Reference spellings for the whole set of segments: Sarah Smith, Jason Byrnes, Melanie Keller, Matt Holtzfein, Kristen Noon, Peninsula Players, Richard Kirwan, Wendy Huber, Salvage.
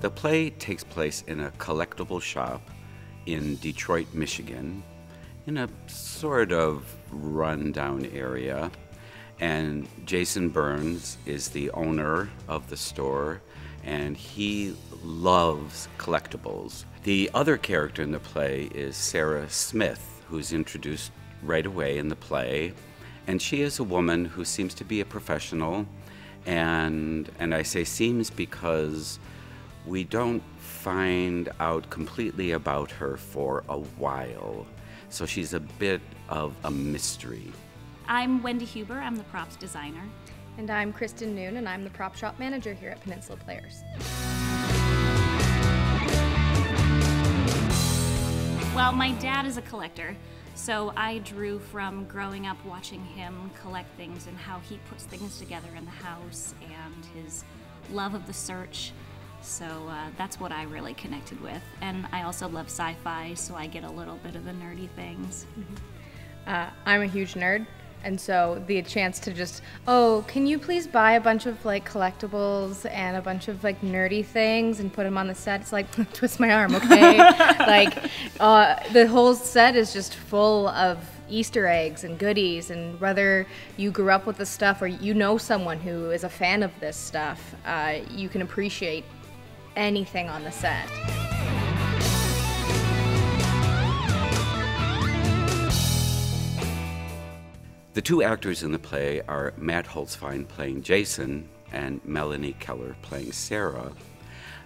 The play takes place in a collectible shop in Detroit, Michigan, in a sort of rundown area. And Jason Byrnes is the owner of the store, and he loves collectibles. The other character in the play is Sarah Smith, who's introduced right away in the play. And she is a woman who seems to be a professional. And I say seems because we don't find out completely about her for a while. So she's a bit of a mystery. I'm Wendy Huber, I'm the props designer. And I'm Kristen Noon, and I'm the prop shop manager here at Peninsula Players. Well, my dad is a collector, so I drew from growing up watching him collect things and how he puts things together in the house and his love of the search. So that's what I really connected with. And I also love sci-fi, so I get a little bit of the nerdy things. I'm a huge nerd. And so the chance to just, oh, can you please buy a bunch of like collectibles and a bunch of like nerdy things and put them on the set? It's like, twist my arm, okay? Like the whole set is just full of Easter eggs and goodies, and whether you grew up with this stuff or you know someone who is a fan of this stuff, you can appreciate anything on the set. The two actors in the play are Matt Holtzfein playing Jason and Melanie Keller playing Sarah.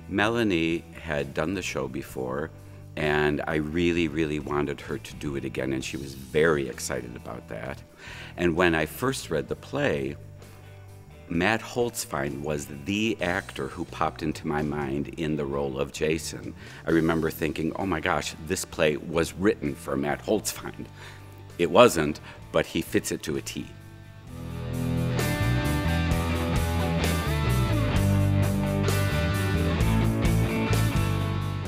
Melanie had done the show before, and I really, really wanted her to do it again, and she was very excited about that. And when I first read the play, Matt Holtzfein was the actor who popped into my mind in the role of Jason. I remember thinking, oh my gosh, this play was written for Matt Holtzfein. It wasn't, but he fits it to a T.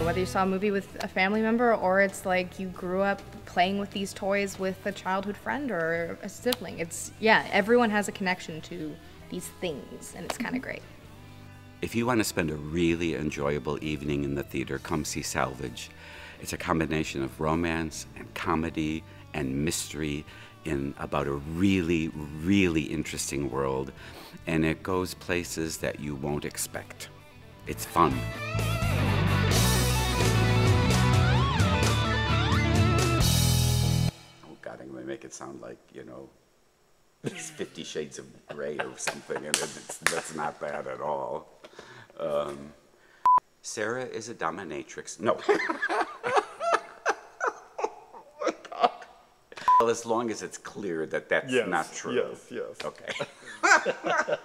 Whether you saw a movie with a family member, or it's like you grew up playing with these toys with a childhood friend or a sibling, it's, yeah, everyone has a connection to these things, and it's kind of great. If you want to spend a really enjoyable evening in the theater, come see Salvage. It's a combination of romance and comedy and mystery in about a really, really interesting world. And it goes places that you won't expect. It's fun. Oh God, I'm gonna make it sound like, you know, it's 50 Shades of Grey or something, and that's not that at all. Sarah is a dominatrix. No. Well, as long as it's clear that that's not true. Yes, yes. Okay.